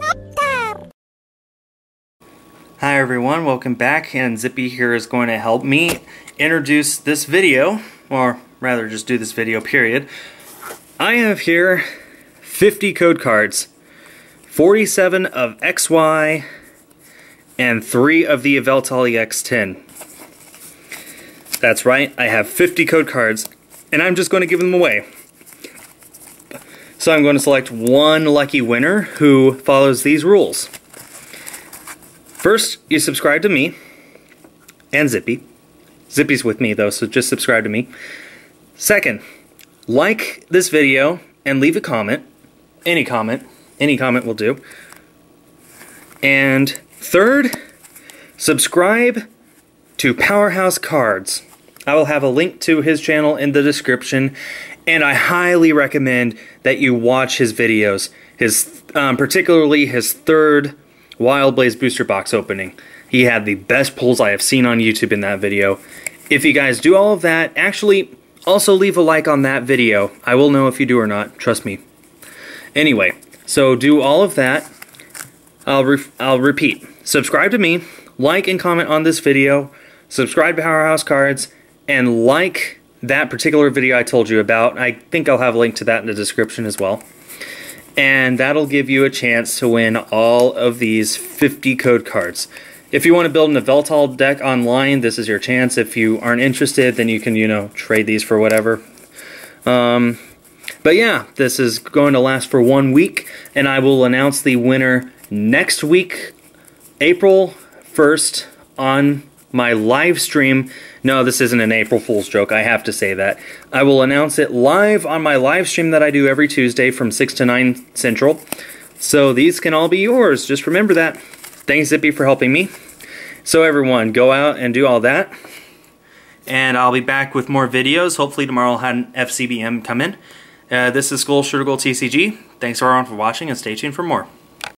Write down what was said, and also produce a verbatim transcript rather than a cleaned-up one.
Hi everyone, welcome back, and Zippy here is going to help me introduce this video, or rather just do this video period. I have here fifty code cards, forty-seven of X Y, and three of the Aveltal X ten. That's right, I have fifty code cards, and I'm just going to give them away. So I'm going to select one lucky winner who follows these rules. First, you subscribe to me and Zippy. Zippy's with me though, so just subscribe to me. Second, like this video and leave a comment. Any comment, any comment will do. And third, subscribe to Powerhouse Cards. I will have a link to his channel in the description, and I highly recommend that you watch his videos, his um, particularly his third Wild Blaze Booster Box opening. He had the best pulls I have seen on YouTube in that video. If you guys do all of that, actually, also leave a like on that video. I will know if you do or not, trust me. Anyway, so do all of that. I'll, re I'll repeat. Subscribe to me, like and comment on this video, subscribe to Powerhouse Cards, and like that particular video I told you about. I think I'll have a link to that in the description as well. And that'll give you a chance to win all of these fifty code cards. If you want to build an Aveltal deck online, this is your chance. If you aren't interested, then you can, you know, trade these for whatever. Um, but yeah, this is going to last for one week, and I will announce the winner next week, April first, on my live stream. No, this isn't an April Fool's joke, I have to say that. I will announce it live on my live stream that I do every Tuesday from six to nine Central. So these can all be yours, just remember that. Thanks Zippy for helping me. So everyone, go out and do all that. And I'll be back with more videos. Hopefully tomorrow I'll have an F C B M come in. Uh, this is Skull Shooter Gold T C G. Thanks everyone for watching, and stay tuned for more.